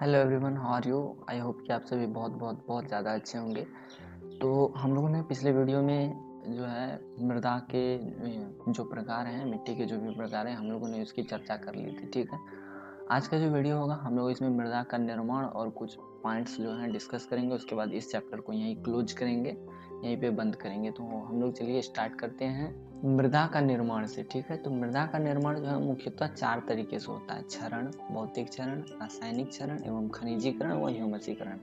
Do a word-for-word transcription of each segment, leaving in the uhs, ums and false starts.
Hello everyone, how are you. I hope कि आप सभी बहुत बहुत बहुत ज़्यादा अच्छे होंगे। तो हम लोगों ने पिछले वीडियो में जो है मृदा के जो प्रकार हैं, मिट्टी के जो भी प्रकार हैं, हम लोगों ने उसकी चर्चा कर ली थी। ठीक है, आज का जो वीडियो होगा हम लोग इसमें मृदा का निर्माण और कुछ पॉइंट्स जो हैं डिस्कस करेंगे। उसके बाद इस चैप्टर को यहीं क्लोज करेंगे, यहीं पर बंद करेंगे। तो हम लोग चलिए स्टार्ट करते हैं मृदा का निर्माण से। ठीक है, तो मृदा का निर्माण जो है मुख्यतः चार तरीके से होता है: क्षरण, भौतिक क्षरण, रासायनिक क्षरण एवं खनिजीकरण व ह्यूमसीकरण।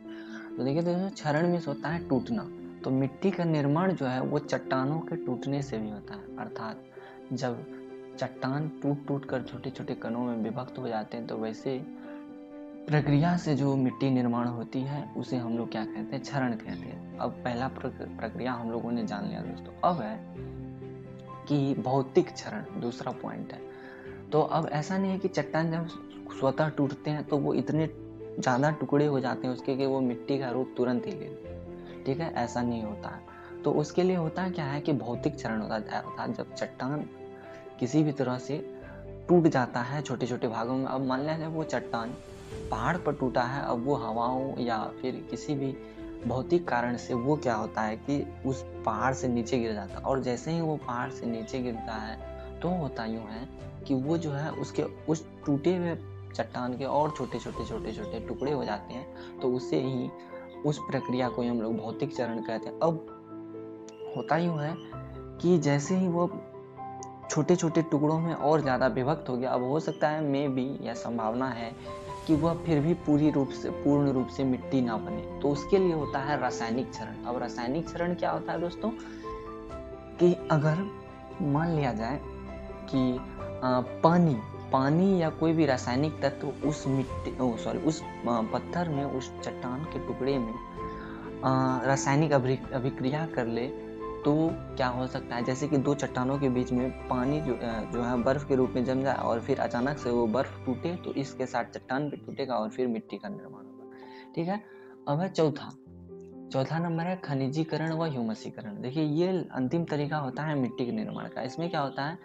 तो देखिए दोस्तों, क्षरण में होता है टूटना। तो मिट्टी का निर्माण जो है वो चट्टानों के टूटने से भी होता है, अर्थात जब चट्टान टूट टूट कर छोटे छोटे कणों में विभक्त हो जाते हैं, तो वैसे प्रक्रिया से जो मिट्टी निर्माण होती है उसे हम लोग क्या कहते हैं, क्षरण कहते हैं। अब पहला प्रक्रिया हम लोगों ने जान लिया दोस्तों। अब है कि भौतिक क्षरण, दूसरा पॉइंट है। तो अब ऐसा नहीं है कि चट्टान जब स्वतः टूटते हैं तो वो इतने ज़्यादा टुकड़े हो जाते हैं उसके कि वो मिट्टी का रूप तुरंत ही ले ले। ठीक है, ऐसा नहीं होता है। तो उसके लिए होता है क्या है कि भौतिक क्षरण होता है, अर्थात जब चट्टान किसी भी तरह से टूट जाता है छोटे छोटे भागों में। अब मान लिया जब वो चट्टान पहाड़ पर टूटा है, अब वो हवाओं या फिर किसी भी भौतिक कारण से वो क्या होता है कि उस पहाड़ से नीचे गिर जाता है। और जैसे ही वो पहाड़ से नीचे गिरता है तो होता यूँ है कि वो जो है उसके उस टूटे हुए चट्टान के और छोटे छोटे छोटे छोटे टुकड़े हो जाते हैं। तो उससे ही उस प्रक्रिया को हम लोग भौतिक चरण कहते हैं। अब होता यूँ है कि जैसे ही वो छोटे छोटे टुकड़ों में और ज़्यादा विभक्त हो गया, अब हो सकता है मे भी यह संभावना है कि वह फिर भी पूरी रूप से पूर्ण रूप से मिट्टी ना बने। तो उसके लिए होता है रासायनिक क्षरण। अब रासायनिक क्षरण क्या होता है दोस्तों कि अगर मान लिया जाए कि पानी पानी या कोई भी रासायनिक तत्व उस मिट्टी सॉरी उस पत्थर में, उस चट्टान के टुकड़े में रासायनिक अभिक्रिया कर ले, तो क्या हो सकता है जैसे कि दो चट्टानों के बीच में पानी जो जो है बर्फ़ के रूप में जम जाए और फिर अचानक से वो बर्फ़ टूटे, तो इसके साथ चट्टान भी टूटेगा और फिर मिट्टी का निर्माण होगा। ठीक है, अब है चौथा चौथा नंबर है खनिजीकरण व ह्यूमसीकरण। देखिए ये अंतिम तरीका होता है मिट्टी के निर्माण का। इसमें क्या होता है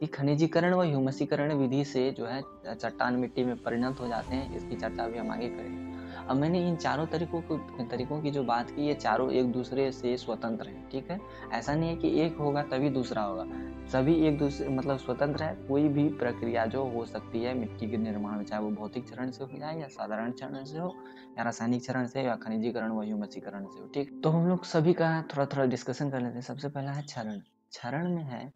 कि खनिजीकरण व ह्यूमसीकरण विधि से जो है चट्टान मिट्टी में परिणत हो जाते हैं। इसकी चर्चा भी हम आगे करेंगे। अब मैंने इन चारों तरीकों को तरीकों की जो बात की, ये चारों एक दूसरे से स्वतंत्र हैं। ठीक है, ऐसा नहीं है कि एक होगा तभी दूसरा होगा। सभी एक दूसरे मतलब स्वतंत्र है। कोई भी प्रक्रिया जो हो सकती है मिट्टी के निर्माण में, चाहे वो भौतिक चरण से हो जाए या साधारण चरण से हो या रासायनिक चरण से या खनिजीकरण व ह्यूमसीकरण से हो। ठीक, तो हम लोग सभी का थोड़ा थोड़ा डिस्कशन कर लेते हैं। सबसे पहला है क्षरण। क्षरण में है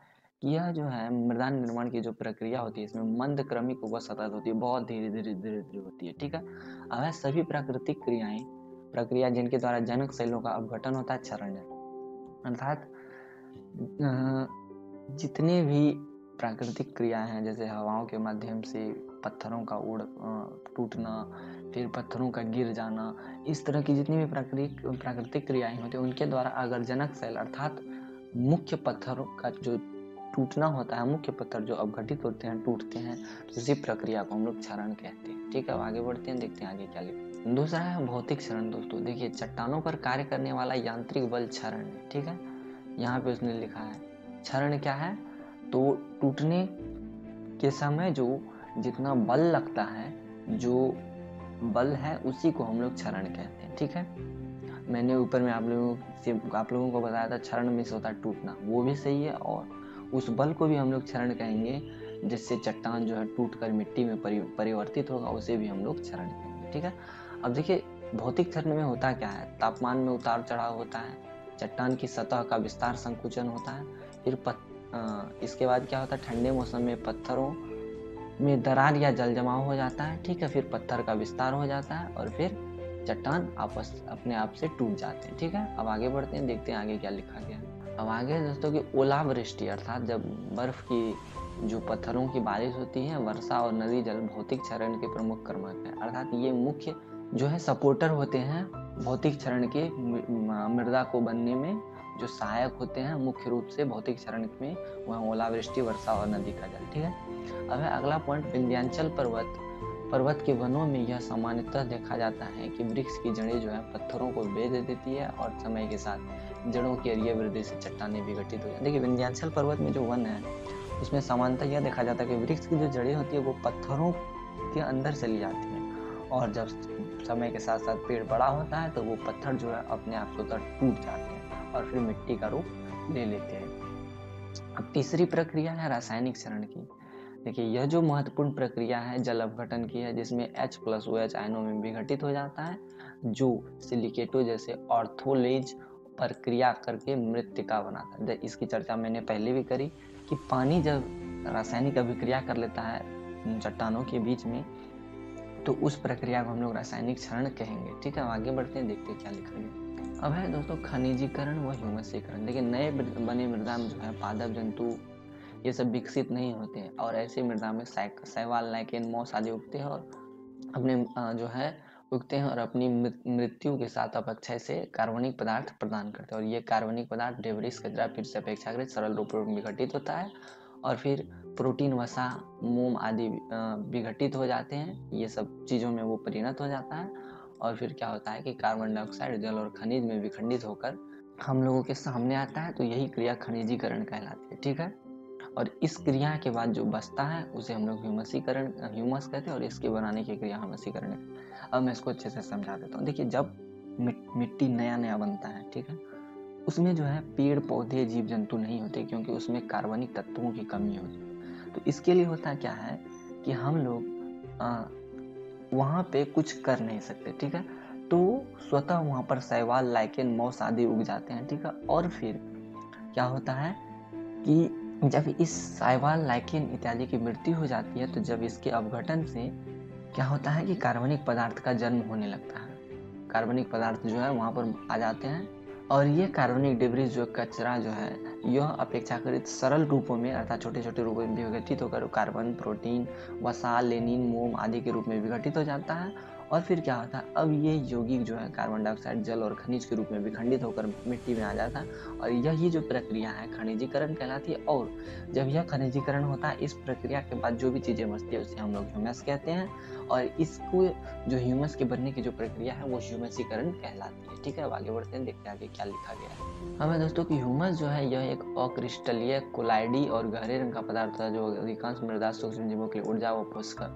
यह जो है मृदा निर्माण की जो प्रक्रिया होती है, इसमें मंद क्रमिक व सतत होती है, बहुत धीरे धीरे धीरे धीरे होती है। ठीक है, अब है सभी प्राकृतिक क्रियाएं प्रक्रिया जिनके द्वारा जनक शैलों का अपघटन होता है, क्षरण है। अर्थात जितने भी प्राकृतिक क्रियाएं हैं, जैसे हवाओं के माध्यम से पत्थरों का उड़ टूटना, फिर पत्थरों का गिर जाना, इस तरह की जितनी भी प्राकृतिक प्राकृतिक क्रियाएं होती हैं, उनके द्वारा अगर जनक शैल अर्थात मुख्य पत्थरों का जो टूटना होता है, मुख्य पत्थर जो अपघटित होते हैं, टूटते हैं, तो इसी प्रक्रिया को हम लोग क्षरण कहते हैं। ठीक है, अब आगे बढ़ते हैं, देखते हैं आगे क्या लिखा। दूसरा है भौतिक क्षरण दोस्तों। देखिए चट्टानों पर कार्य करने वाला यांत्रिक बल क्षरण है। ठीक है, यहाँ पे उसने लिखा है क्षरण क्या है, तो टूटने के समय जो जितना बल लगता है, जो बल है उसी को हम लोग क्षरण कहते हैं। ठीक है, मैंने ऊपर में आप लोगों से आप लोगों को बताया था क्षरण में होता है टूटना, वो भी सही है। और उस बल को भी हम लोग क्षरण कहेंगे जिससे चट्टान जो है टूट कर मिट्टी में परि, परिवर्तित होगा, उसे भी हम लोग क्षरण कहेंगे। ठीक है, अब देखिए भौतिक क्षरण में होता क्या है, तापमान में उतार चढ़ाव होता है, चट्टान की सतह का विस्तार संकुचन होता है, फिर पत, आ, इसके बाद क्या होता है, ठंडे मौसम में पत्थरों में दरार या जल जमाव हो जाता है। ठीक है, फिर पत्थर का विस्तार हो जाता है और फिर चट्टान आपस अपने आप से टूट जाते हैं। ठीक है, अब आगे बढ़ते हैं, देखते हैं आगे क्या लिखा गया है। अब आगे दोस्तों कि ओलावृष्टि, अर्थात जब बर्फ़ की जो पत्थरों की बारिश होती है, वर्षा और नदी जल भौतिक क्षरण के प्रमुख क्रमांक हैं। अर्थात ये मुख्य जो है सपोर्टर होते हैं भौतिक क्षरण के, मृदा को बनने में जो सहायक होते हैं मुख्य रूप से भौतिक क्षरण में, वह ओलावृष्टि, वर्षा और नदी का जल। ठीक है, अब है अगला पॉइंट विंध्याचल पर्वत। पर्वत के वनों में यह सामान्यतः देखा जाता है कि वृक्ष की जड़ें जो है पत्थरों को बेध देती है और समय के साथ जड़ों की अरीय वृद्धि से चट्टानें विघटित हो जाती है। देखिए विंध्याचल पर्वत में जो वन है उसमें सामान्यतः यह देखा जाता है कि वृक्ष की जो जड़ें होती है वो पत्थरों के अंदर चली जाती हैं और जब समय के साथ साथ पेड़ बड़ा होता है तो वो पत्थर जो है अपने आप से उतर टूट जाते हैं और फिर मिट्टी का रूप ले लेते हैं। अब तीसरी प्रक्रिया है रासायनिक क्षरण की। देखिए, यह जो महत्वपूर्ण प्रक्रिया है जल अपघटन की है, जिसमें H प्लस ओ एच आयनों में विघटित हो जाता है जो सिलिकेटो जैसे ऑर्थोलेज पर क्रिया करके मृत्तिका बनाता है। इसकी चर्चा मैंने पहले भी करी कि पानी जब रासायनिक अभिक्रिया कर लेता है चट्टानों के बीच में तो उस प्रक्रिया को हम लोग रासायनिक क्षरण कहेंगे। ठीक है, आगे बढ़ते हैं, देखते हैं क्या लिखा है। अब है दोस्तों खनिजीकरण व ह्यूमसीकरण। देखिए, नए बने मृदा में जो है पादप जंतु ये सब विकसित नहीं होते हैं और ऐसे मृदा में शैवाल, लाइकेन, मॉस आदि उगते हैं और अपने जो है उगते हैं और अपनी मृत्यु के साथ अपक्षय से कार्बनिक पदार्थ प्रदान करते हैं और ये कार्बनिक पदार्थ डेब्रिस, कचरा, फिर से अपेक्षाकृत सरल रूप में विघटित होता है और फिर प्रोटीन, वसा, मोम आदि विघटित हो जाते हैं। ये सब चीज़ों में वो परिणत हो जाता है और फिर क्या होता है कि कार्बन डाइऑक्साइड जल और खनिज में विखंडित होकर हम लोगों के सामने आता है, तो यही क्रिया खनिजीकरण कहलाती है। ठीक है, और इस क्रिया के बाद जो बचता है उसे हम लोग ह्यूमसीकरण ह्यूमस कहते हैं और इसके बनाने की क्रिया ह्यूमसीकरण है। अब मैं इसको अच्छे से समझा देता हूँ। देखिए, जब मिट्टी नया नया बनता है, ठीक है, उसमें जो है पेड़ पौधे, जीव जंतु नहीं होते क्योंकि उसमें कार्बनिक तत्वों की कमी होती है। तो इसके लिए होता क्या है कि हम लोग वहाँ पे कुछ कर नहीं सकते, ठीक है, तो स्वतः वहाँ पर शैवाल, लाइकेन, मॉस आदि उग जाते हैं। ठीक है, और फिर क्या होता है कि जब इस शैवाल, लाइकेन इत्यादि की मृत्यु हो जाती है तो जब इसके अपघटन से क्या होता है कि कार्बनिक पदार्थ का जन्म होने लगता है। कार्बनिक पदार्थ जो है वहाँ पर आ जाते हैं और ये कार्बनिक डिब्रिज जो कचरा जो है यह अपेक्षाकृत सरल रूपों में अर्थात छोटे छोटे रूपों में विघटित होकर कार्बन, प्रोटीन, वसा, लेनिन, मोम आदि के रूप में विघटित हो जाता है और फिर क्या होता है, अब ये यौगिक जो है कार्बन डाइऑक्साइड जल और खनिज के रूप में विखंडित होकर मिट्टी में आ जाता है और यही जो प्रक्रिया है खनिजीकरण कहलाती है। और जब यह खनिजीकरण होता है, इस प्रक्रिया के बाद जो भी चीज़ें बचती है उसे हम लोग ह्यूमस कहते हैं और इसको जो ह्यूमस के बनने की जो प्रक्रिया है वो ह्यूमसीकरण कहलाती है। ठीक है, अब आगे बढ़ते हैं, देखते हैं आगे क्या लिखा गया है। हमें दोस्तों कि ह्यूमस जो है यह एक अक्रिस्टलीय, कोलाइडी और गहरे रंग का पदार्थ है जो अधिकांश मृदा सूक्ष्म जीवों के लिए ऊर्जा व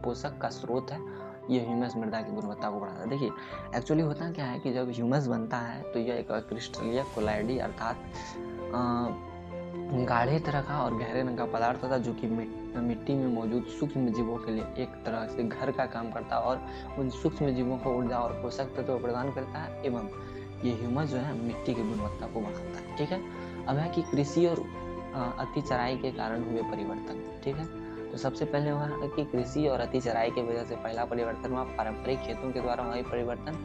पोषक का स्रोत है। यह ह्यूमस मृदा की गुणवत्ता को बढ़ाता है। देखिए, एक्चुअली होता क्या है कि जब ह्यूमस बनता है तो यह एक क्रिस्टलीय, कोलाइडी अर्थात गाढ़े तरह का और गहरे रंग का पदार्थ होता है जो कि मिट्टी में मौजूद सूक्ष्म जीवों के लिए एक तरह से घर का काम करता है और उन सूक्ष्म जीवों को ऊर्जा और पोषक तत्व प्रदान करता है एवं ये ह्यूमस जो है मिट्टी की गुणवत्ता को बढ़ाता है। ठीक है, अब है कि कृषि और अति चराई के कारण हुए परिवर्तन। ठीक है, तो सबसे पहले हुआ कि कृषि और अति चराई की वजह से पहला परिवर्तन हुआ पारंपरिक खेतों के द्वारा हुए परिवर्तन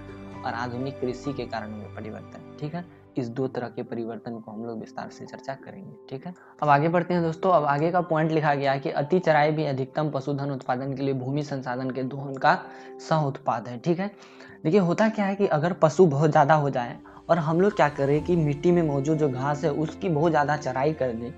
और आधुनिक कृषि के कारण हुए परिवर्तन। ठीक है, इस दो तरह के परिवर्तन को हम लोग विस्तार से चर्चा करेंगे। ठीक है, अब आगे बढ़ते हैं दोस्तों। अब आगे का पॉइंट लिखा गया है कि अति चराई भी अधिकतम पशुधन उत्पादन के लिए भूमि संसाधन के दोहन का सह उत्पाद है। ठीक है, देखिए, होता क्या है कि अगर पशु बहुत ज़्यादा हो जाए और हम लोग क्या करें कि मिट्टी में मौजूद जो घास है उसकी बहुत ज़्यादा चराई कर दें,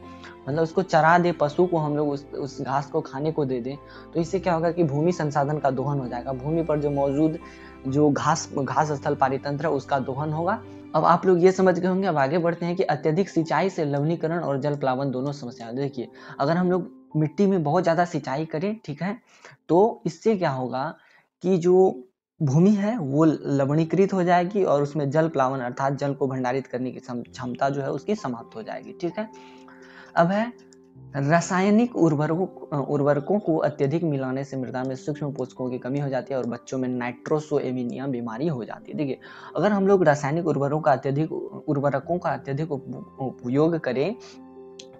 मतलब उसको चरा दे, पशु को हम लोग उस उस घास को खाने को दे दें, तो इससे क्या होगा कि भूमि संसाधन का दोहन हो जाएगा। भूमि पर जो मौजूद जो घास घास स्थल पारितंत्र है उसका दोहन होगा। अब आप लोग ये समझ गए होंगे। अब आगे बढ़ते हैं कि अत्यधिक सिंचाई से लवणीकरण और जल प्लावन दोनों समस्याएं। देखिए, अगर हम लोग मिट्टी में बहुत ज़्यादा सिंचाई करें, ठीक है, तो इससे क्या होगा कि जो भूमि है वो लवणीकृत हो जाएगी और उसमें जल प्लावन अर्थात जल को भंडारित करने की क्षमता जो है उसकी समाप्त हो जाएगी। ठीक है, अब है रासायनिक उर्वरकों उर्वरकों को अत्यधिक मिलाने से मृदा में सूक्ष्म पोषकों की कमी हो जाती है और बच्चों में नाइट्रोसोएमिनिया बीमारी हो जाती है। देखिए, अगर हम लोग रासायनिक उर्वरकों का अत्यधिक उर्वरकों का अत्यधिक उपयोग करें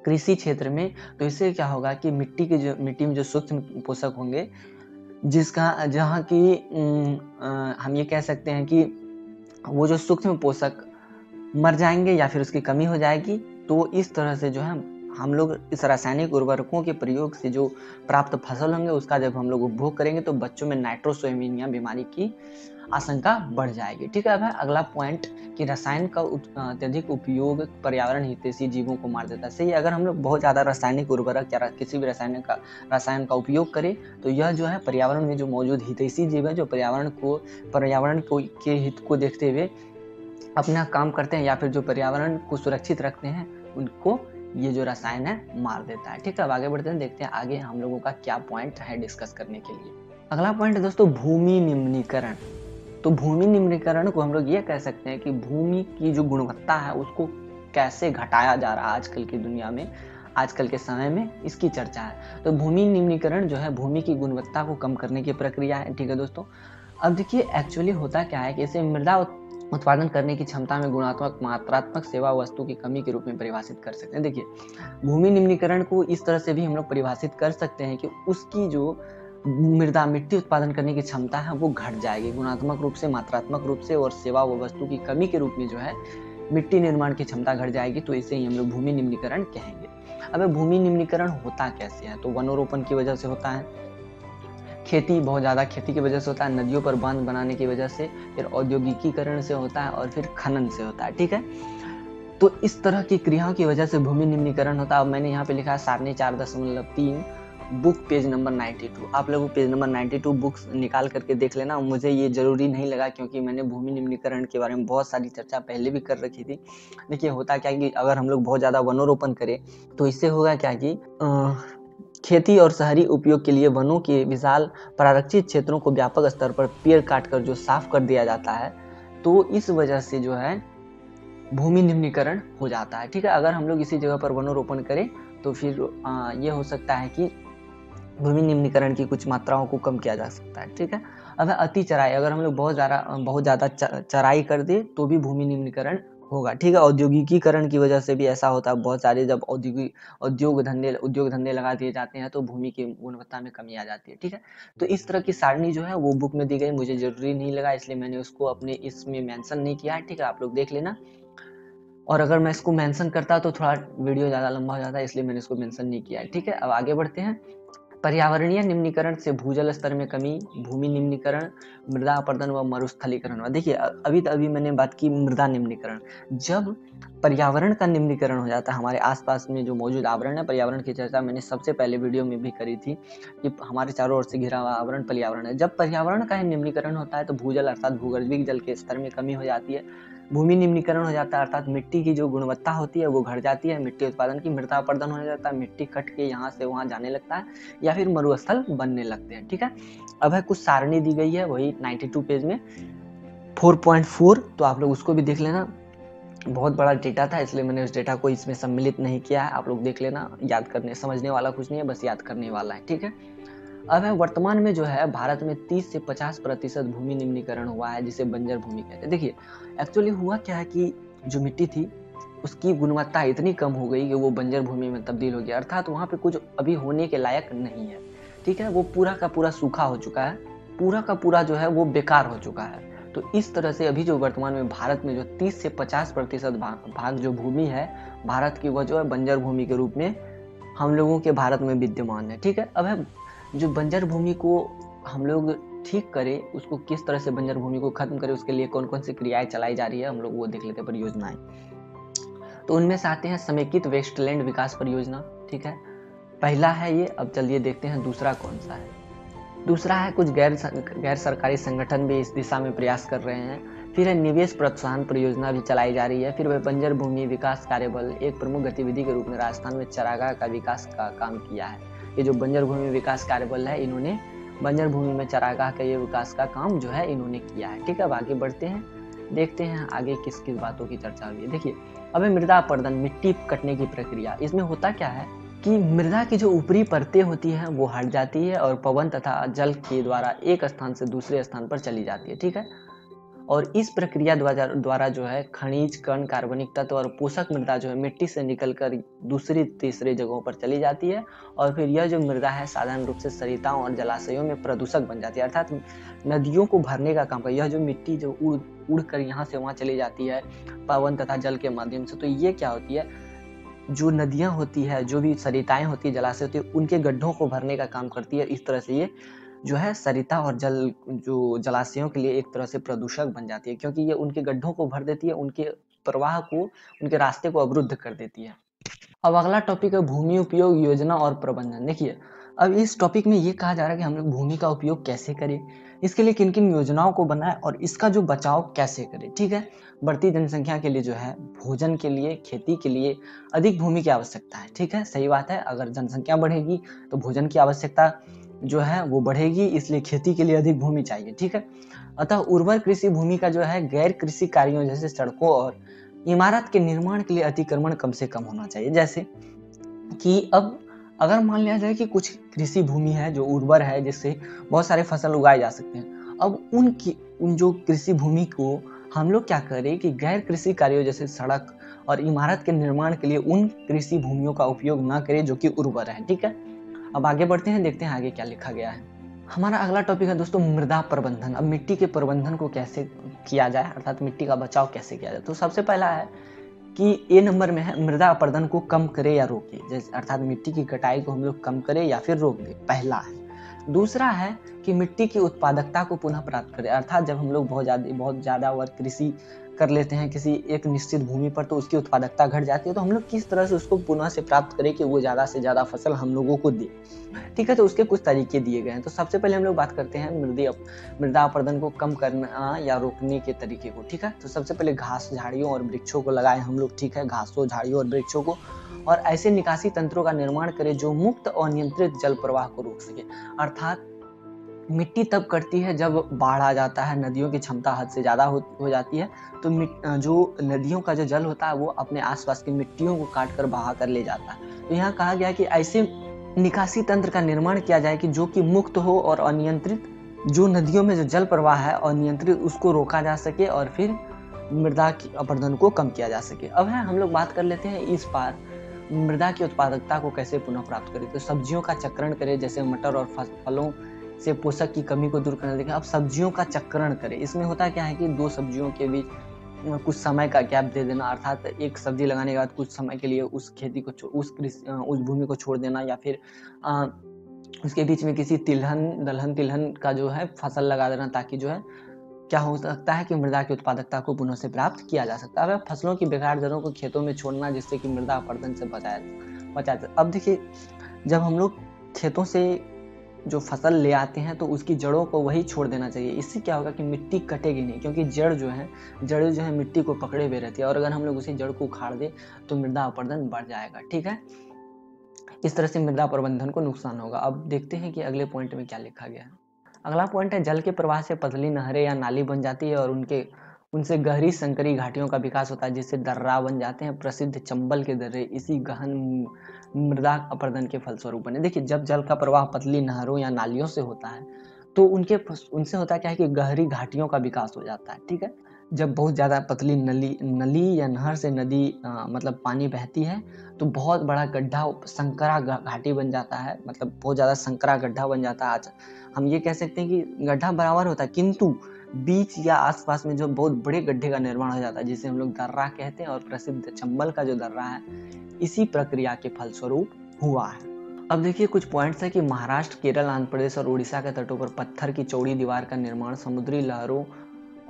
कृषि क्षेत्र में तो इससे क्या होगा कि मिट्टी के जो मिट्टी में जो सूक्ष्म पोषक होंगे, जिसका जहाँ की हम ये कह सकते हैं कि वो जो सूक्ष्म पोषक मर जाएंगे या फिर उसकी कमी हो जाएगी। तो इस तरह से जो है हम लोग इस रासायनिक उर्वरकों के प्रयोग से जो प्राप्त फसल होंगे उसका जब हम लोग उपभोग करेंगे तो बच्चों में नाइट्रोसोएमिनिया बीमारी की आशंका बढ़ जाएगी। ठीक है, अब अगला पॉइंट कि रसायन का अत्यधिक उपयोग पर्यावरण हितैषी जीवों को मार देता है। सही, अगर हम लोग बहुत ज़्यादा रासायनिक उर्वरक या किसी भी रसायन का रसायन का उपयोग करें तो यह जो है पर्यावरण में जो मौजूद हितैषी जीव है जो पर्यावरण को पर्यावरण को के हित को देखते हुए अपना काम करते हैं या फिर जो पर्यावरण को सुरक्षित रखते हैं उनको ये जो रसायन है मार देता है। ठीक है, अब आगे बढ़ते हैं, देखते हैं आगे हम लोगों का क्या पॉइंट है डिस्कस करने के लिए। अगला पॉइंट है दोस्तों भूमि निम्नीकरण। तो भूमि निम्नीकरण को हम लोग ये कह सकते हैं कि भूमि की जो गुणवत्ता है उसको कैसे घटाया जा रहा है आजकल की दुनिया में, आजकल के समय में इसकी चर्चा है। तो भूमि निम्नीकरण जो है भूमि की गुणवत्ता को कम करने की प्रक्रिया है। ठीक है दोस्तों, अब देखिए एक्चुअली होता क्या है कि इसे मृदा उत्पादन करने की क्षमता में गुणात्मक मात्रात्मक सेवा वस्तु की कमी के रूप में परिभाषित कर सकते हैं। देखिए भूमि निम्नीकरण को इस तरह से भी हम लोग परिभाषित कर सकते हैं कि उसकी जो मृदा मिट्टी उत्पादन करने की क्षमता है वो घट जाएगी गुणात्मक रूप से, मात्रात्मक रूप से, और सेवा व वस्तु की कमी के रूप में जो है मिट्टी निर्माण की क्षमता घट जाएगी। तो इसे ही हम लोग भूमि निम्नीकरण कहेंगे। अब भूमि निम्नीकरण होता कैसे है? तो वनोरोपण की वजह से होता है, खेती बहुत ज़्यादा खेती की वजह से होता है, नदियों पर बांध बनाने की वजह से, फिर औद्योगिकीकरण से होता है, और फिर खनन से होता है। ठीक है, तो इस तरह की क्रियाओं की वजह से भूमि निम्नीकरण होता है। अब मैंने यहाँ पे लिखा है सारणी चार दशमलव तीन book page number ninety two. आप लोग page number ninety two books निकाल करके देख लेना। मुझे ये ज़रूरी नहीं लगा क्योंकि मैंने भूमि निम्नीकरण के बारे में बहुत सारी चर्चा पहले भी कर रखी थी। देखिए होता क्या है कि अगर हम लोग बहुत ज़्यादा वनोरोपण करें तो इससे होगा क्या कि खेती और शहरी उपयोग के लिए वनों के विशाल प्रारक्षित क्षेत्रों को व्यापक स्तर पर पेड़ काट कर जो साफ कर दिया जाता है, तो इस वजह से जो है भूमि निम्नीकरण हो जाता है। ठीक है, अगर हम लोग इसी जगह पर वनोरोपण करें तो फिर ये हो सकता है कि भूमि निम्नीकरण की कुछ मात्राओं को कम किया जा सकता है। ठीक है, अब अति चराई, अगर हम लोग बहुत ज़्यादा बहुत ज़्यादा चराई कर दे तो भी भूमि निम्नीकरण होगा। ठीक है, औद्योगिकीकरण की वजह से भी ऐसा होता है। बहुत सारे जब औद्योगिक उद्योग धंधे उद्योग धंधे लगा दिए जाते हैं तो भूमि की गुणवत्ता में कमी आ जाती है। ठीक है, तो इस तरह की सारणी जो है वो बुक में दी गई, मुझे जरूरी नहीं लगा इसलिए मैंने उसको अपने इसमें मेंशन नहीं किया है। ठीक है, आप लोग देख लेना, और अगर मैं इसको मेंशन करता तो थोड़ा वीडियो ज़्यादा लंबा हो जाता है इसलिए मैंने इसको मेंशन नहीं किया है। ठीक है, अब आगे बढ़ते हैं। पर्यावरणीय निम्नीकरण से भूजल स्तर में कमी, भूमि निम्नीकरण, मृदा अपरदन व मरुस्थलीकरण। देखिए अभी तो अभी मैंने बात की मृदा निम्नीकरण। जब पर्यावरण का निम्नीकरण हो जाता है, हमारे आसपास में जो मौजूद आवरण है, पर्यावरण की चर्चा मैंने सबसे पहले वीडियो में भी करी थी कि हमारे चारों ओर से घिरा हुआ आवरण पर्यावरण है। जब पर्यावरण का निम्नीकरण होता है तो भूजल अर्थात भूगर्भिक जल के स्तर में कमी हो जाती है, भूमि निम्नीकरण हो जाता है, अर्थात मिट्टी की जो गुणवत्ता होती है वो घट जाती है, मिट्टी उत्पादन की मृदा अपरदन हो जाता है, मिट्टी कट के यहाँ से वहाँ जाने लगता है या फिर मरुस्थल बनने लगते हैं। ठीक है, अब है कुछ सारणी दी गई है वही नाइन्टी टू पेज में फोर पॉइंट फोर, तो आप लोग उसको भी देख लेना। बहुत बड़ा डेटा था इसलिए मैंने उस डेटा को इसमें सम्मिलित नहीं किया है, आप लोग देख लेना। याद करने समझने वाला कुछ नहीं है, बस याद करने वाला है। ठीक है, अब है वर्तमान में जो है भारत में तीस से पचास प्रतिशत भूमि निम्नीकरण हुआ है जिसे बंजर भूमि कहते हैं। देखिए एक्चुअली हुआ क्या है कि जो मिट्टी थी उसकी गुणवत्ता इतनी कम हो गई कि वो बंजर भूमि में तब्दील हो गया, अर्थात वहाँ पे कुछ अभी होने के लायक नहीं है। ठीक है, वो पूरा का पूरा सूखा हो चुका है, पूरा का पूरा जो है वो बेकार हो चुका है। तो इस तरह से अभी जो वर्तमान में भारत में जो तीस से पचास प्रतिशत भाग, भाग जो भूमि है भारत की, वह जो है बंजर भूमि के रूप में हम लोगों के भारत में विद्यमान है। ठीक है, अब है जो बंजर भूमि को हम लोग ठीक करें, उसको किस तरह से बंजर भूमि को खत्म करें, उसके लिए कौन कौन सी क्रियाएं चलाई जा रही है हम लोग वो देख लेते हैं। परियोजनाएं तो उनमें से आते हैं समेकित वेस्टलैंड विकास परियोजना। ठीक है, पहला है ये। अब चलिए देखते हैं दूसरा कौन सा है। दूसरा है कुछ गैर गैर सरकारी संगठन भी इस दिशा में प्रयास कर रहे हैं। फिर है निवेश प्रोत्साहन परियोजना भी चलाई जा रही है। फिर वह बंजर भूमि विकास कार्यबल एक प्रमुख गतिविधि के रूप में राजस्थान में चरागाह का विकास का काम किया है। ये जो बंजर भूमि विकास कार्यबल है, इन्होंने बंजर भूमि में चरागाह का ये विकास का काम जो है इन्होंने किया है। ठीक है, अब आगे बढ़ते हैं, देखते हैं आगे किस किस बातों की चर्चा हुई है। देखिए अब मृदा अपरदन, मिट्टी कटने की प्रक्रिया। इसमें होता क्या है कि मृदा की जो ऊपरी परतें होती हैं वो हट जाती है और पवन तथा जल के द्वारा एक स्थान से दूसरे स्थान पर चली जाती है। ठीक है, और इस प्रक्रिया द्वारा द्वारा जो है खनिज कण, कार्बनिक तत्व और पोषक मृदा जो है मिट्टी से निकलकर दूसरी तीसरे जगहों पर चली जाती है, और फिर यह जो मृदा है साधारण रूप से सरिताओं और जलाशयों में प्रदूषक बन जाती है, अर्थात नदियों को भरने का काम कर। यह जो मिट्टी जो उड़ उड़ कर यहाँ से वहाँ चली जाती है पवन तथा जल के माध्यम से, तो ये क्या होती है, जो नदियाँ होती है, जो भी सरिताएँ होती है, जलाशय होती है, उनके गड्ढों को भरने का काम करती है। इस तरह से ये जो है सरिता और जल जो जलाशयों के लिए एक तरह से प्रदूषक बन जाती है, क्योंकि ये उनके गड्ढों को भर देती है, उनके प्रवाह को, उनके रास्ते को अवरुद्ध कर देती है। अब अगला टॉपिक है भूमि उपयोग योजना और प्रबंधन। देखिए अब इस टॉपिक में ये कहा जा रहा है कि हम लोग भूमि का उपयोग कैसे करें, इसके लिए किन किन योजनाओं को बनाए और इसका जो बचाव कैसे करें। ठीक है, बढ़ती जनसंख्या के लिए जो है भोजन के लिए, खेती के लिए अधिक भूमि की आवश्यकता है। ठीक है, सही बात है, अगर जनसंख्या बढ़ेगी तो भोजन की आवश्यकता जो है वो बढ़ेगी, इसलिए खेती के लिए अधिक भूमि चाहिए। ठीक है, अतः उर्वर कृषि भूमि का जो है गैर कृषि कार्यों जैसे सड़कों और इमारत के निर्माण के लिए अतिक्रमण कम से कम होना चाहिए। जैसे कि अब अगर मान लिया जाए कि कुछ कृषि भूमि है जो उर्वर है, जिससे बहुत सारे फसल उगाए जा सकते हैं, अब उन उन जो कृषि भूमि को हम लोग क्या करें कि गैर कृषि कार्यों जैसे सड़क और इमारत के निर्माण के लिए उन कृषि भूमियों का उपयोग ना करें जो कि उर्वर है। ठीक है, अब आगे बढ़ते हैं, देखते हैं आगे क्या लिखा गया है। हमारा अगला टॉपिक है दोस्तों मृदा प्रबंधन। अब मिट्टी के प्रबंधन को कैसे किया जाए, अर्थात मिट्टी का बचाव कैसे किया जाए। तो सबसे पहला है कि ए नंबर में है मृदा अपरदन को कम करें या रोकें, जैसे अर्थात मिट्टी की कटाई को हम लोग कम करें या फिर रोक दें, पहला है। दूसरा है कि मिट्टी की उत्पादकता को पुनः प्राप्त करें, अर्थात जब हम लोग बहुत ज़्यादा बहुत ज़्यादा वर्ग कृषि कर लेते हैं किसी एक निश्चित भूमि पर तो उसकी उत्पादकता घट जाती है, तो हम लोग किस तरह से उसको पुनः से प्राप्त करें कि वो ज़्यादा से ज़्यादा फसल हम लोगों को दे। ठीक है, तो उसके कुछ तरीके दिए गए हैं। तो सबसे पहले हम लोग बात करते हैं मृदा मृदा अपरदन को कम करना या रोकने के तरीके को। ठीक है, तो सबसे पहले घास झाड़ियों और वृक्षों को लगाएं हम लोग। ठीक है, घासों झाड़ियों और वृक्षों को, और ऐसे निकासी तंत्रों का निर्माण करें जो मुक्त और नियंत्रित जल प्रवाह को रोक सके। अर्थात मिट्टी तब कटती है जब बाढ़ आ जाता है, नदियों की क्षमता हद से ज़्यादा हो, हो जाती है, तो जो नदियों का जो जल होता है वो अपने आसपास की मिट्टियों को काट कर बहा कर ले जाता है। तो यहाँ कहा गया कि ऐसे निकासी तंत्र का निर्माण किया जाए कि जो कि मुक्त हो और अनियंत्रित जो नदियों में जो जल प्रवाह है अनियंत्रित उसको रोका जा सके और फिर मृदा अपरदन को कम किया जा सके। अब है हम लोग बात कर लेते हैं इस बार मृदा की उत्पादकता को कैसे पुनः प्राप्त करें। तो सब्जियों का चक्रण करें, जैसे मटर और फलों से पोषक की कमी को दूर करने देखें। अब सब्जियों का चक्रण करें, इसमें होता क्या है कि दो सब्जियों के बीच कुछ समय का गैप दे देना, अर्थात एक सब्जी लगाने के बाद कुछ समय के लिए उस खेती को उस कृषि उस भूमि को छोड़ देना, या फिर आ, उसके बीच में किसी तिलहन दलहन तिलहन का जो है फसल लगा देना, ताकि जो है क्या हो सकता है कि मृदा की उत्पादकता को पुनः से प्राप्त किया जा सकता है। अब फसलों की बेकार जड़ों को खेतों में छोड़ना जिससे कि मृदा अपरदन से बचाया बचाया जाए। अब देखिए, जब हम लोग खेतों से जो फसल ले आते हैं तो उसकी जड़ों को वही छोड़ देना चाहिए। इससे क्या होगा कि मिट्टी कटेगी नहीं, क्योंकि जड़ जो है जड़ें जो है मिट्टी को पकड़े हुए रहती है, और अगर हम लोग उसी जड़ को उखाड़ दें तो मृदा अपरदन बढ़ जाएगा। ठीक है, इस तरह से मृदा प्रबंधन को नुकसान होगा। अब देखते हैं कि अगले पॉइंट में क्या लिखा गया है। अगला पॉइंट है जल के प्रवाह से पतली नहरें या नाली बन जाती है और उनके उनसे गहरी संकरी घाटियों का विकास होता है जिससे दर्रा बन जाते हैं। प्रसिद्ध चंबल के दर्रे इसी गहन मृदा अपरदन के फलस्वरूप बने। देखिए, जब जल का प्रवाह पतली नहरों या नालियों से होता है तो उनके उनसे होता क्या है कि गहरी घाटियों का विकास हो जाता है। ठीक है, जब बहुत ज़्यादा पतली नली नली या नहर से नदी आ, मतलब पानी बहती है तो बहुत बड़ा गड्ढा संकरा घाटी बन जाता है, मतलब बहुत ज़्यादा संकरा गड्ढा बन जाता है। आज हम ये कह सकते हैं कि गड्ढा बराबर होता है, किंतु बीच या आसपास में जो बहुत बड़े गड्ढे का निर्माण हो जाता है जिसे हम लोग दर्रा कहते हैं, और प्रसिद्ध चंबल का जो दर्रा है इसी प्रक्रिया के फलस्वरूप हुआ है। अब देखिए, कुछ पॉइंट्स है कि महाराष्ट्र, केरल, आंध्र प्रदेश और उड़ीसा के तटों पर पत्थर की चौड़ी दीवार का निर्माण समुद्री लहरों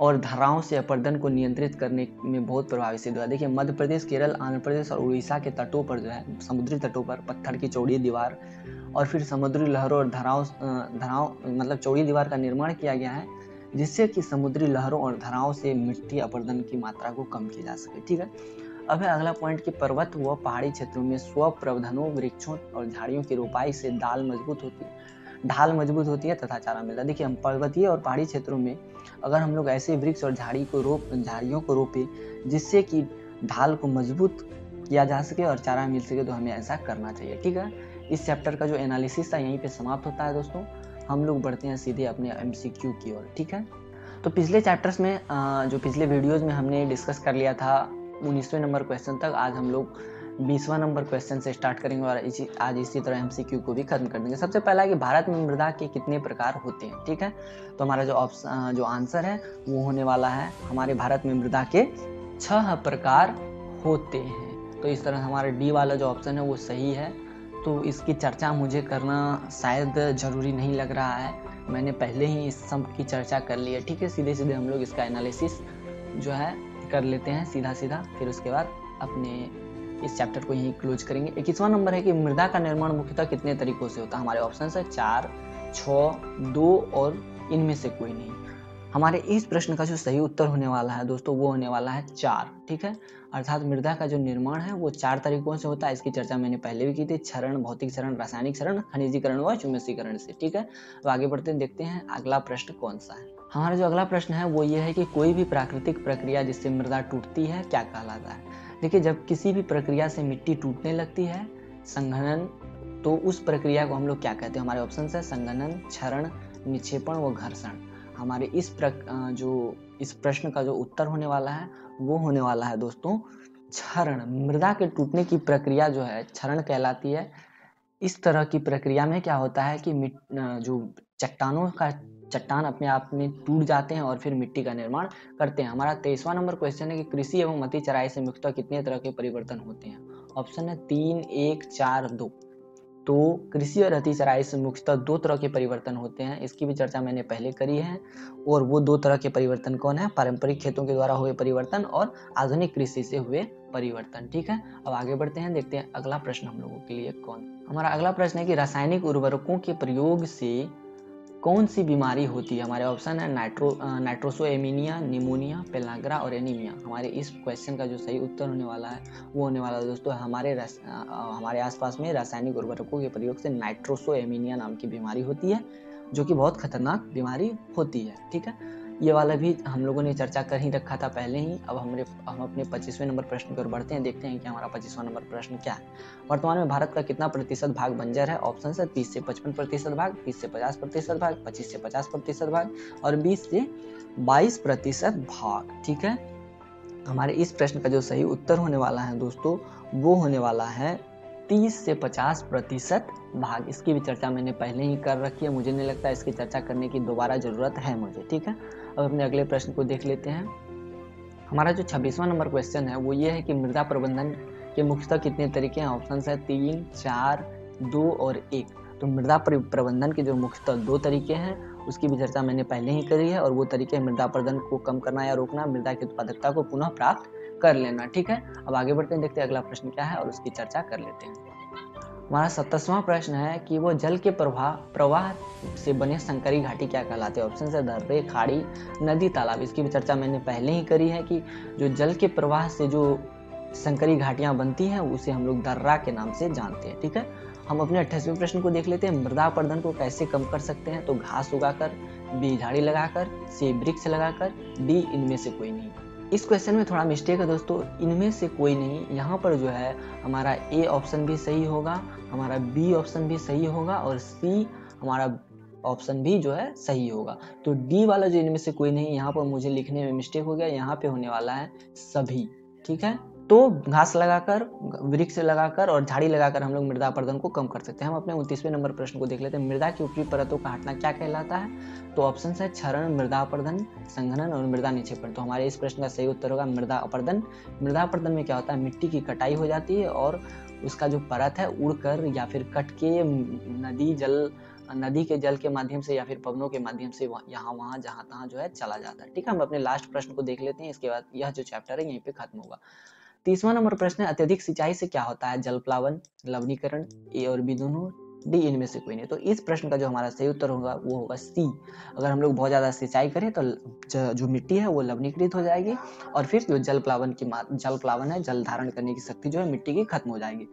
और धाराओं से अपरदन को नियंत्रित करने में बहुत प्रभावी सिद्ध हुआ। देखिए, मध्य प्रदेश, केरल, आंध्र प्रदेश और उड़ीसा के तटों पर जो है समुद्री तटों पर पत्थर की चौड़ी दीवार और फिर समुद्री लहरों और धाराओं धाराओं मतलब चौड़ी दीवार का निर्माण किया गया है जिससे कि समुद्री लहरों और धाराओं से मिट्टी अपरदन की मात्रा को कम की जा सके। ठीक है, अब है अगला पॉइंट कि पर्वत व पहाड़ी क्षेत्रों में स्व प्रबंधनों, वृक्षों और झाड़ियों की रोपाई से दाल मजबूत होती है ढाल मजबूत होती है तथा चारा मिलता है। देखिए, हम पर्वतीय और पहाड़ी क्षेत्रों में अगर हम लोग ऐसे वृक्ष और झाड़ी को रोप झाड़ियों को रोपे जिससे कि ढाल को मजबूत किया जा सके और चारा मिल सके तो हमें ऐसा करना चाहिए। ठीक है, इस चैप्टर का जो एनालिसिस था यहीं पर समाप्त होता है दोस्तों। हम लोग बढ़ते हैं सीधे अपने एमसीक्यू की ओर। ठीक है, तो पिछले चैप्टर्स में जो पिछले वीडियोस में हमने डिस्कस कर लिया था उन्नीसवें नंबर क्वेश्चन तक, आज हम लोग बीसवां नंबर क्वेश्चन से स्टार्ट करेंगे और इसी आज इसी तरह एमसीक्यू को भी खत्म कर देंगे। सबसे पहला है कि भारत में मृदा के कितने प्रकार होते हैं। ठीक है, तो हमारा जो ऑप्शन जो आंसर है वो होने वाला है हमारे भारत में मृदा के छह प्रकार होते हैं। तो इस तरह हमारा डी वाला जो ऑप्शन है वो सही है। तो इसकी चर्चा मुझे करना शायद ज़रूरी नहीं लग रहा है, मैंने पहले ही इस सब की चर्चा कर ली है। ठीक है, सीधे सीधे हम लोग इसका एनालिसिस जो है कर लेते हैं सीधा सीधा, फिर उसके बाद अपने इस चैप्टर को यहीं क्लोज करेंगे। इक्कीसवां नंबर है कि मृदा का निर्माण मुख्यतः कितने तरीक़ों से होता है। हमारे ऑप्शन है चार, छः, दो और इनमें से कोई नहीं। हमारे इस प्रश्न का जो सही उत्तर होने वाला है दोस्तों वो होने वाला है चार, ठीक है। अर्थात मृदा का जो निर्माण है वो चार तरीकों से होता है, इसकी चर्चा मैंने पहले भी की थी, क्षरण, भौतिक क्षरण, रासायनिक क्षरण, खनिजीकरण व चुम्बकीकरण से, ठीक है। तो आगे बढ़ते हैं, देखते हैं अगला प्रश्न कौन सा है। हमारा जो अगला प्रश्न है वो ये है कि कोई भी प्राकृतिक प्रक्रिया जिससे मृदा टूटती है क्या कहलाता है। देखिए, जब किसी भी प्रक्रिया से मिट्टी टूटने लगती है, संघनन, तो उस प्रक्रिया को हम लोग क्या कहते हैं। हमारे ऑप्शन है संघनन, क्षरण, निक्षेपण व घर्षण। हमारे इस प्रक जो इस प्रश्न का जो उत्तर होने वाला है वो होने वाला है दोस्तों क्षरण। मृदा के टूटने की प्रक्रिया जो है क्षरण कहलाती है। इस तरह की प्रक्रिया में क्या होता है कि जो चट्टानों का चट्टान अपने आप में टूट जाते हैं और फिर मिट्टी का निर्माण करते हैं। हमारा तेईसवां नंबर क्वेश्चन है कि कृषि एवं मती चराई से मुख्यतः कितने तरह के परिवर्तन होते हैं। ऑप्शन है तीन, एक, चार, दो। तो कृषि और अति चराई से मुख्यतः दो तरह के परिवर्तन होते हैं, इसकी भी चर्चा मैंने पहले करी है। और वो दो तरह के परिवर्तन कौन है, पारंपरिक खेतों के द्वारा हुए परिवर्तन और आधुनिक कृषि से हुए परिवर्तन, ठीक है। अब आगे बढ़ते हैं, देखते हैं अगला प्रश्न हम लोगों के लिए कौन। हमारा अगला प्रश्न है कि रासायनिक उर्वरकों के प्रयोग से कौन सी बीमारी होती है। हमारे ऑप्शन है नाइट्रो नाइट्रोसोएमिनिया, निमोनिया, पेलाग्रा और एनीमिया। हमारे इस क्वेश्चन का जो सही उत्तर होने वाला है वो होने वाला है दोस्तों हमारे रस, हमारे आसपास में रासायनिक उर्वरकों के प्रयोग से नाइट्रोसोएमिनिया नाम की बीमारी होती है, जो कि बहुत खतरनाक बीमारी होती है, ठीक है। ये वाला भी हम लोगों ने चर्चा कर ही रखा था पहले ही। अब हमारे हम अपने पच्चीसवें नंबर प्रश्न की ओर बढ़ते हैं, देखते हैं कि हमारा पच्चीसवां नंबर प्रश्न क्या है। वर्तमान में भारत का कितना प्रतिशत भाग बंजर है। ऑप्शन है तीस से पचपन प्रतिशत भाग, तीस से पचास प्रतिशत भाग, पच्चीस से पचास प्रतिशत भाग और बीस से बाईस प्रतिशत भाग, ठीक है। हमारे इस प्रश्न का जो सही उत्तर होने वाला है दोस्तों वो होने वाला है तीस से पचास प्रतिशत भाग। इसकी भी चर्चा मैंने पहले ही कर रखी है, मुझे नहीं लगता इसकी चर्चा करने की दोबारा ज़रूरत है मुझे, ठीक है। अब अपने अगले प्रश्न को देख लेते हैं। हमारा जो छब्बीसवां नंबर क्वेश्चन है वो ये है कि मृदा प्रबंधन के मुख्यतः कितने तरीके हैं। ऑप्शन है तीन, चार, दो और एक। तो मृदा प्रबंधन के जो मुख्यतः दो तरीके हैं उसकी भी चर्चा मैंने पहले ही करी है, और वो तरीके मृदा प्रदन को कम करना या रोकना, मृदा की उत्पादकता को पुनः प्राप्त कर लेना, ठीक है। अब आगे बढ़ते हैं, देखते हैं अगला प्रश्न क्या है और उसकी चर्चा कर लेते हैं। हमारा सत्ताईसवां प्रश्न है कि वो जल के प्रवाह प्रवाह से बने संकरी घाटी क्या कहलाते हैं। ऑप्शन है दर्रे, खाड़ी, नदी, तालाब। इसकी भी चर्चा मैंने पहले ही करी है कि जो जल के प्रवाह से जो संकरी घाटियां बनती हैं उसे हम लोग दर्रा के नाम से जानते हैं, ठीक है। हम अपने अट्ठाईसवें प्रश्न को देख लेते हैं। मृदा अपरदन को कैसे कम कर सकते हैं। तो घास उगाकर, बी झाड़ी लगाकर, सी वृक्ष लगाकर, डी इनमें से कोई नहीं। इस क्वेश्चन में थोड़ा मिस्टेक है दोस्तों, इनमें से कोई नहीं। यहाँ पर जो है हमारा ए ऑप्शन भी सही होगा, हमारा बी ऑप्शन भी सही होगा और सी हमारा ऑप्शन भी जो है सही होगा। तो डी वाला जो इनमें से कोई नहीं, यहाँ पर मुझे लिखने में मिस्टेक हो गया, यहाँ पे होने वाला है सभी, ठीक है। तो घास लगाकर, वृक्ष लगाकर और झाड़ी लगाकर हम लोग मृदा अपरदन को कम कर सकते हैं। हम अपने उनतीसवें नंबर प्रश्न को देख लेते हैं। मृदा की ऊपरी परतों का हटना क्या कहलाता है। तो ऑप्शन है क्षरण, मृदा अपरदन, संघनन और मृदा निक्षेपण। तो हमारे इस प्रश्न का सही उत्तर होगा मृदा अपरदन। मृदा अपरदन में क्या होता है, मिट्टी की कटाई हो जाती है और उसका जो परत है उड़कर या फिर कट के नदी जल नदी के जल के माध्यम से या फिर पवनों के माध्यम से यहाँ वहाँ जहाँ तहाँ जो है चला जाता है, ठीक है। हम अपने लास्ट प्रश्न को देख लेते हैं, इसके बाद यह जो चैप्टर है यहीं पे खत्म होगा। तीसवां नंबर प्रश्न है अत्यधिक सिंचाई से क्या होता है। जलप्लावन, लवणीकरण, ए और बी दोनों, डी इनमें से कोई नहीं। तो इस प्रश्न का जो हमारा सही उत्तर होगा वो होगा सी। अगर हम लोग बहुत ज़्यादा सिंचाई करें तो जो मिट्टी है वो लवणीकृत हो जाएगी और फिर जो जलप्लावन की जलप्लावन है जल धारण करने की शक्ति जो है मिट्टी की खत्म हो जाएगी।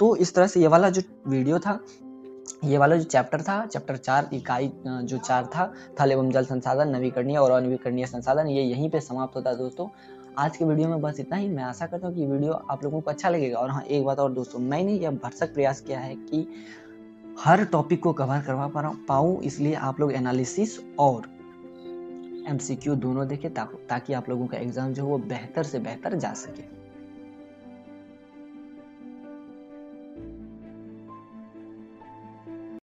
तो इस तरह से ये वाला जो वीडियो था, ये वाला जो चैप्टर था, चैप्टर चार इकाई जो चार था, थल एवं जल संसाधन, नवीकरणीय और अनवीकरणीय संसाधन, ये यहीं पे समाप्त होता है दोस्तों। आज के वीडियो में बस इतना ही। मैं आशा करता हूँ कि वीडियो आप लोगों को अच्छा लगेगा। और हाँ, एक बात और दोस्तों, मैंने यह भरसक प्रयास किया है कि हर टॉपिक को कवर करवा पाऊँ, इसलिए आप लोग एनालिसिस और एमसीक्यू दोनों देखें ताकि आप लोगों का एग्जाम जो है वो बेहतर से बेहतर जा सके।